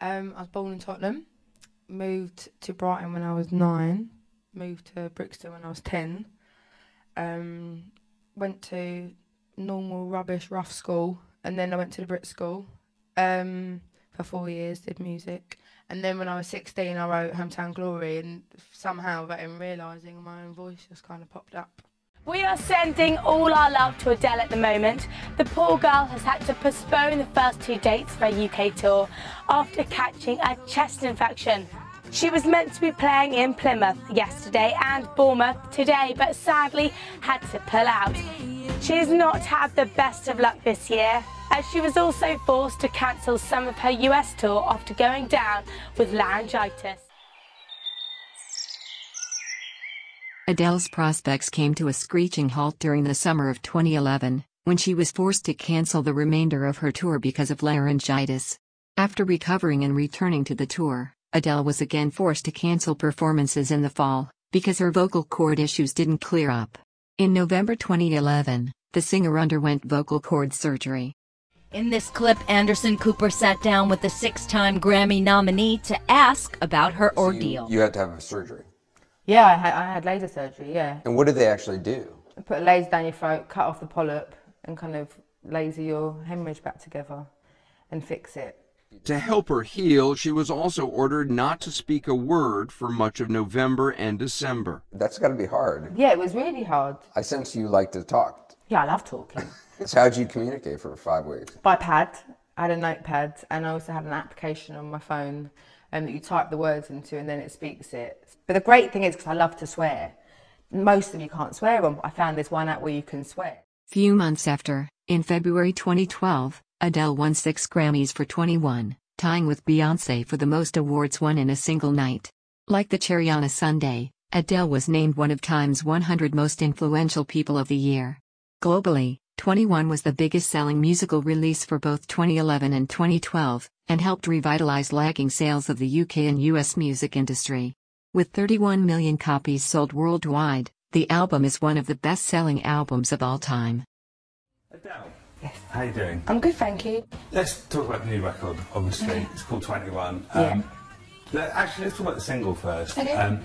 I was born in Tottenham, moved to Brighton when I was 9, moved to Brixton when I was 10, went to normal, rubbish, rough school, and then I went to the Brit school for 4 years, did music, and then when I was 16 I wrote Hometown Glory, and somehow without even realising, my own voice just kind of popped up. We are sending all our love to Adele at the moment. The poor girl has had to postpone the first 2 dates for her UK tour after catching a chest infection. She was meant to be playing in Plymouth yesterday and Bournemouth today, but sadly had to pull out. She has not had the best of luck this year, as she was also forced to cancel some of her US tour after going down with laryngitis. Adele's prospects came to a screeching halt during the summer of 2011, when she was forced to cancel the remainder of her tour because of laryngitis. After recovering and returning to the tour, Adele was again forced to cancel performances in the fall, because her vocal cord issues didn't clear up. In November 2011, the singer underwent vocal cord surgery. In this clip, Anderson Cooper sat down with the 6-time Grammy nominee to ask about her ordeal. You had to have a surgery. Yeah, I had laser surgery, yeah. And what did they actually do? They put a laser down your throat, cut off the polyp, and kind of laser your hemorrhage back together and fix it. To help her heal, she was also ordered not to speak a word for much of November and December. That's got to be hard. Yeah, it was really hard. I sense you like to talk. Yeah, I love talking. So how'd you communicate for 5 weeks? By pad. I had a notepad, and I also had an application on my phone that you type the words into and then it speaks it. But the great thing is, because I love to swear, most of you can't swear on, but I found this one app where you can swear. Few months after, in February 2012, Adele won 6 Grammys for 21, tying with Beyonce for the most awards won in a single night. Like the cherry on a sundae, Adele was named one of Time's 100 most influential people of the year. Globally, 21 was the biggest-selling musical release for both 2011 and 2012, and helped revitalize lagging sales of the UK and US music industry. With 31 million copies sold worldwide, the album is one of the best-selling albums of all time. Adele, yes. How are you doing? I'm good, thank you. Let's talk about the new record, obviously. Okay. It's called 21. Let's talk about the single first. Okay.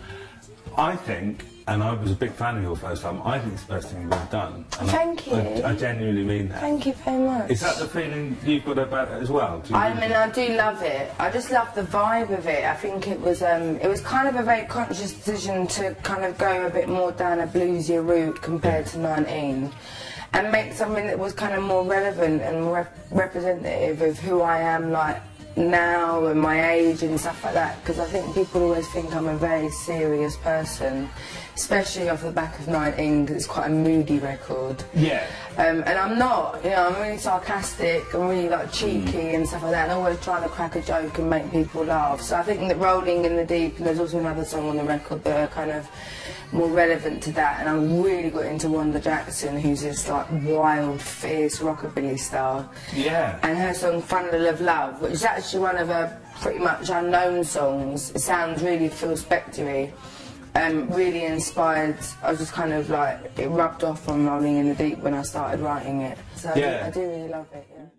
I think, and I was a big fan of your first album, I think it's the best thing you've done. And thank you. I genuinely mean that. Thank you very much. Is that the feeling you've got about it as well? I do love it. I just love the vibe of it. I think it was kind of a very conscious decision to kind of go a bit more down a bluesier route compared to 19, and make something that was kind of more relevant and representative of who I am, like, now and my age and stuff like that, because I think people always think I'm a very serious person, especially off the back of 19, because it's quite a moody record. Yeah. And I'm not, you know, I'm really sarcastic, I'm really like cheeky and stuff like that, and always trying to crack a joke and make people laugh. So I think that Rolling in the Deep, and there's also another song on the record that are kind of more relevant to that, and I really got into Wanda Jackson, who's this like wild, fierce rockabilly star. Yeah. And her song Funnel of Love, which is actually one of her pretty much unknown songs. It sounds really Phil Spectory. Really inspired. I was just kind of like, it rubbed off on Rolling in the Deep when I started writing it. So yeah. I do really love it. Yeah.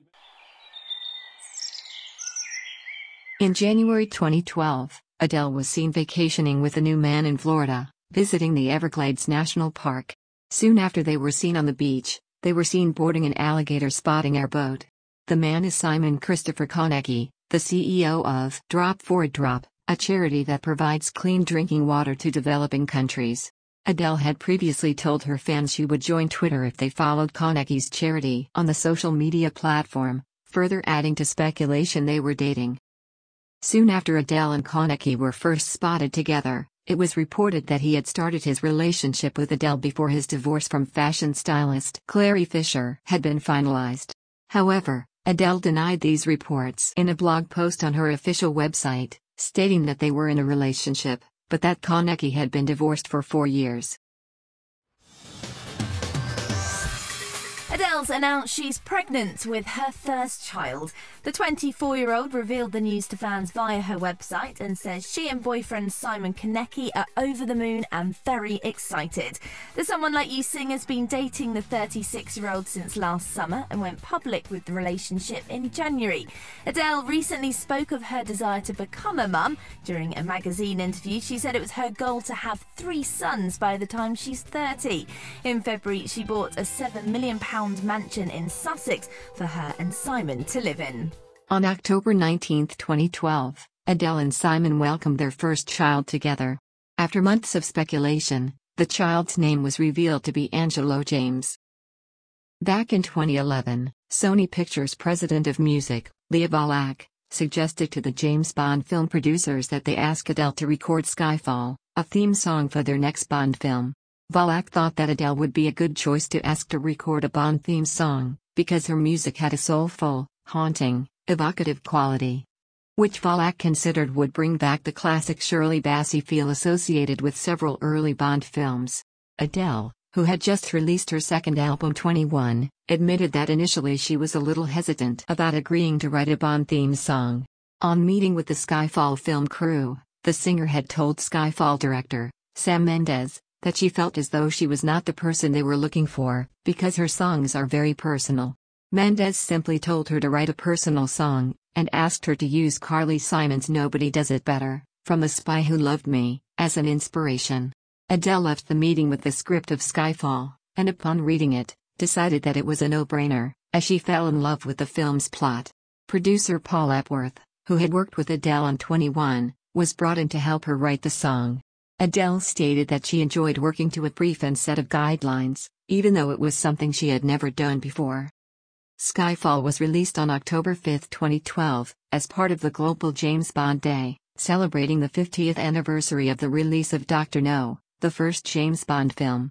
In January 2012, Adele was seen vacationing with a new man in Florida, visiting the Everglades National Park. Soon after they were seen on the beach, they were seen boarding an alligator spotting airboat. The man is Simon Christopher Konecki, the CEO of Drop Forward Drop, a charity that provides clean drinking water to developing countries. Adele had previously told her fans she would join Twitter if they followed Konecki's charity on the social media platform, further adding to speculation they were dating. Soon after Adele and Konecki were first spotted together, it was reported that he had started his relationship with Adele before his divorce from fashion stylist Clary Fisher had been finalized. However, Adele denied these reports in a blog post on her official website, stating that they were in a relationship, but that Konecki had been divorced for 4 years. Adele's announced she's pregnant with her first child. The 24-year-old revealed the news to fans via her website and says she and boyfriend Simon Konecki are over the moon and very excited. The Someone Like You singer's been dating the 36-year-old since last summer and went public with the relationship in January. Adele recently spoke of her desire to become a mum. During a magazine interview, she said it was her goal to have 3 sons by the time she's 30. In February, she bought a £7 million mansion in Sussex for her and Simon to live in. On October 19, 2012, Adele and Simon welcomed their first child together. After months of speculation, the child's name was revealed to be Angelo James. Back in 2011, Sony Pictures president of music, Lia Volac, suggested to the James Bond film producers that they ask Adele to record Skyfall, a theme song for their next Bond film. Volac thought that Adele would be a good choice to ask to record a Bond theme song, because her music had a soulful, haunting, evocative quality, which Volac considered would bring back the classic Shirley Bassey feel associated with several early Bond films. Adele, who had just released her second album 21, admitted that initially she was a little hesitant about agreeing to write a Bond theme song. On meeting with the Skyfall film crew, the singer had told Skyfall director, Sam Mendes, that she felt as though she was not the person they were looking for, because her songs are very personal. Mendes simply told her to write a personal song, and asked her to use Carly Simon's Nobody Does It Better, from The Spy Who Loved Me, as an inspiration. Adele left the meeting with the script of Skyfall, and upon reading it, decided that it was a no-brainer, as she fell in love with the film's plot. Producer Paul Epworth, who had worked with Adele on 21, was brought in to help her write the song. Adele stated that she enjoyed working to a brief and set of guidelines, even though it was something she had never done before. Skyfall was released on October 5, 2012, as part of the Global James Bond Day, celebrating the 50th anniversary of the release of Dr. No, the first James Bond film.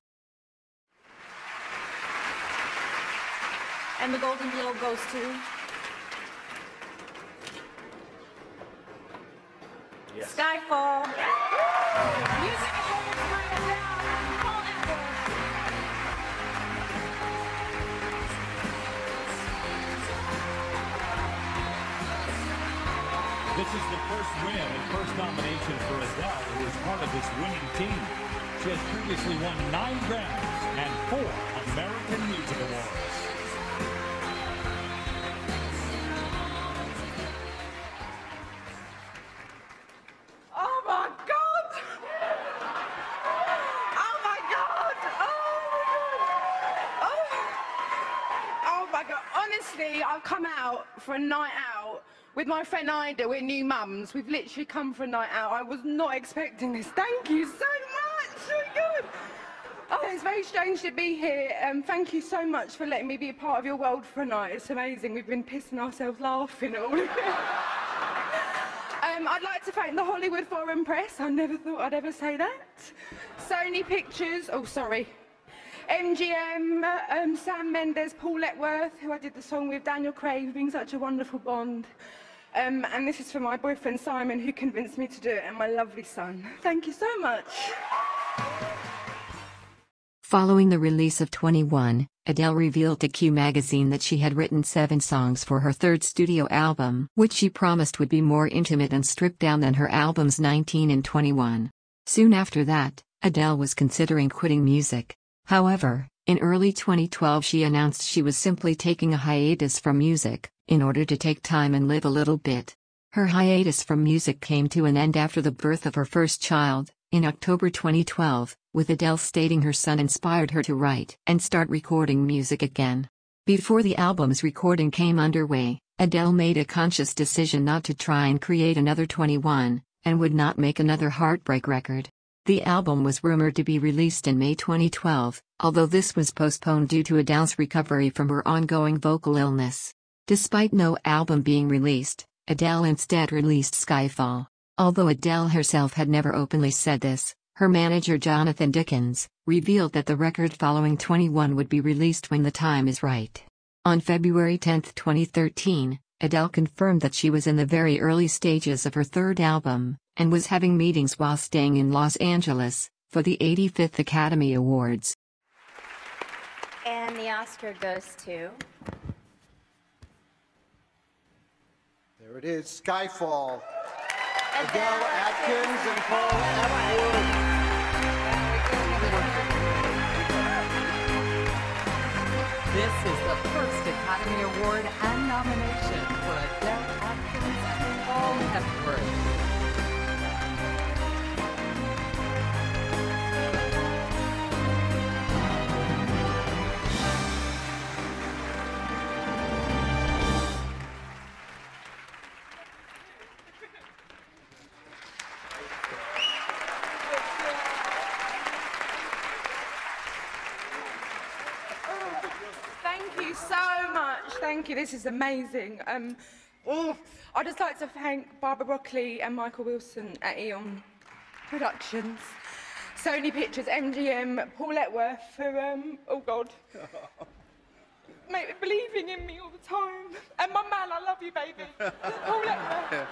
And the Golden Globe goes to... Yes. Skyfall. Yes. Music awards bring it down. Paul Epworth. This is the first win and first nomination for Adele, who is part of this winning team. She has previously won 9 Grammys and 4 American Music Awards. I've come out for a night out with my friend Ida. We're new mums. We've literally come for a night out. I was not expecting this. Thank you so much. So good. Oh, it's very strange to be here. Thank you so much for letting me be a part of your world for a night. It's amazing. We've been pissing ourselves laughing all of it. I'd like to thank the Hollywood Foreign Press. I never thought I'd ever say that. Sony Pictures. Oh, sorry. MGM, Sam Mendes, Paul Epworth, who I did the song with, Daniel Craig, being such a wonderful Bond. And this is for my boyfriend Simon, who convinced me to do it, and my lovely son. Thank you so much. Following the release of 21, Adele revealed to Q magazine that she had written 7 songs for her 3rd studio album, which she promised would be more intimate and stripped down than her albums 19 and 21. Soon after that, Adele was considering quitting music. However, in early 2012 she announced she was simply taking a hiatus from music, in order to take time and live a little bit. Her hiatus from music came to an end after the birth of her first child, in October 2012, with Adele stating her son inspired her to write and start recording music again. Before the album's recording came underway, Adele made a conscious decision not to try and create another 21, and would not make another heartbreak record. The album was rumored to be released in May 2012, although this was postponed due to Adele's recovery from her ongoing vocal illness. Despite no album being released, Adele instead released Skyfall. Although Adele herself had never openly said this, her manager Jonathan Dickens revealed that the record following 21 would be released when the time is right. On February 10, 2013, Adele confirmed that she was in the very early stages of her 3rd album, and was having meetings while staying in Los Angeles for the 85th Academy Awards. And the Oscar goes to... There it is, Skyfall. Adele Atkins and Paul Epworth. This is the first Academy Award and nomination for Adele Atkins and Paul Epworth. Thank you, this is amazing. I'd just like to thank Barbara Broccoli and Michael Wilson at Eon Productions, Sony Pictures, MGM, Paul Epworth for, oh God, believing in me all the time. And my man, I love you, baby. Paul Epworth.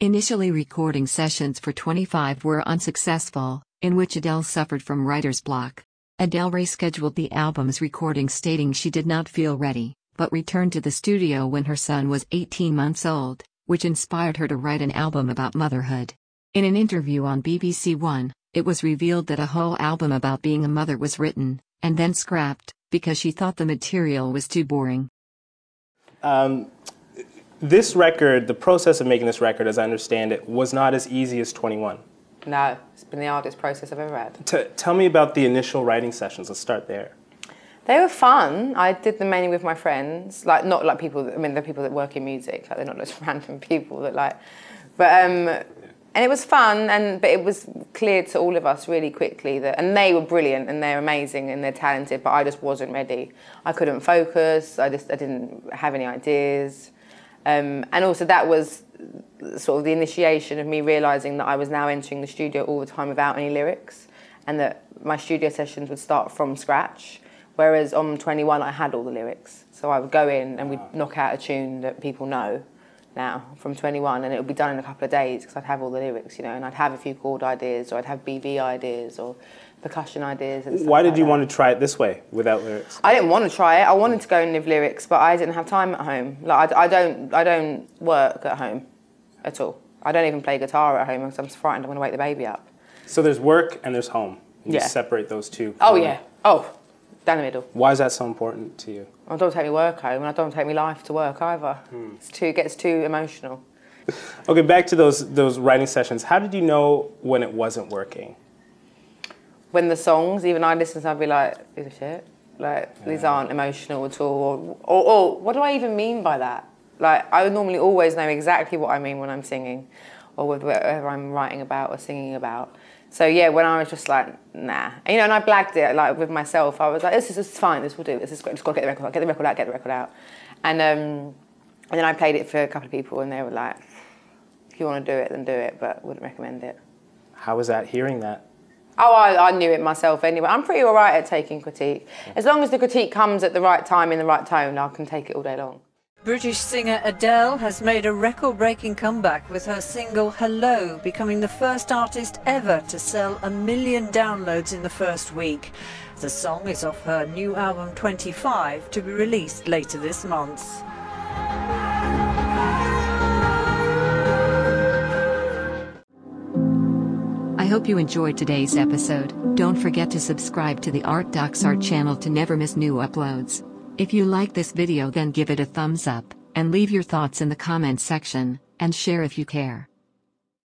Initially, recording sessions for 25 were unsuccessful, in which Adele suffered from writer's block. Adele rescheduled the album's recording, stating she did not feel ready, but returned to the studio when her son was 18 months old, which inspired her to write an album about motherhood. In an interview on BBC One, it was revealed that a whole album about being a mother was written, and then scrapped, because she thought the material was too boring. This record, the process of making this record, as I understand it, was not as easy as 21. No, it's been the hardest process I've ever had. Tell me about the initial writing sessions. Let's start there. They were fun. I did them mainly with my friends, like not like people. I mean, they're people that work in music. Like they're not just random people that like. But and it was fun, but it was clear to all of us really quickly that. And they were brilliant, and they're amazing, and they're talented. But I just wasn't ready. I couldn't focus. I didn't have any ideas. And also that was sort of the initiation of me realizing that I was now entering the studio all the time without any lyrics, and that my studio sessions would start from scratch. Whereas on 21, I had all the lyrics. So I would go in and we'd knock out a tune that people know now from 21, and it would be done in a couple of days because I'd have all the lyrics, you know, and I'd have a few chord ideas, or I'd have BV ideas, or percussion ideas. And stuff. Why did you want to try it this way, without lyrics? I didn't want to try it. I wanted to go in with lyrics, but I didn't have time at home. Like, I don't work at home at all. I don't even play guitar at home because I'm frightened I'm going to wake the baby up. So there's work and there's home. You just separate those two. Oh, yeah. Oh. Down the middle. Why is that so important to you? I don't take my work home, and I don't take my life to work either. It gets too emotional. Okay, back to those writing sessions. How did you know when it wasn't working? When the songs, even I listen to, I'd be like, "These are shit. Like these aren't emotional at all." Or what do I even mean by that? Like I would normally always know exactly what I mean when I'm singing, or with whatever I'm writing about or singing about. So yeah, when I was just like, nah, you know, and I blagged it like with myself. I was like, this is fine, this will do, this is great, just gotta get the record out. And then I played it for a couple of people, and they were like, if you want to do it, then do it, but wouldn't recommend it. How was that, hearing that? Oh, I knew it myself anyway. I'm pretty all right at taking critique. As long as the critique comes at the right time, in the right tone, I can take it all day long. British singer Adele has made a record-breaking comeback with her single Hello, becoming the first artist ever to sell 1 million downloads in the first week. The song is off her new album 25, to be released later this month. I hope you enjoyed today's episode. Don't forget to subscribe to the Art Docs Art channel to never miss new uploads. If you like this video, then give it a thumbs up, and leave your thoughts in the comments section, and share if you care.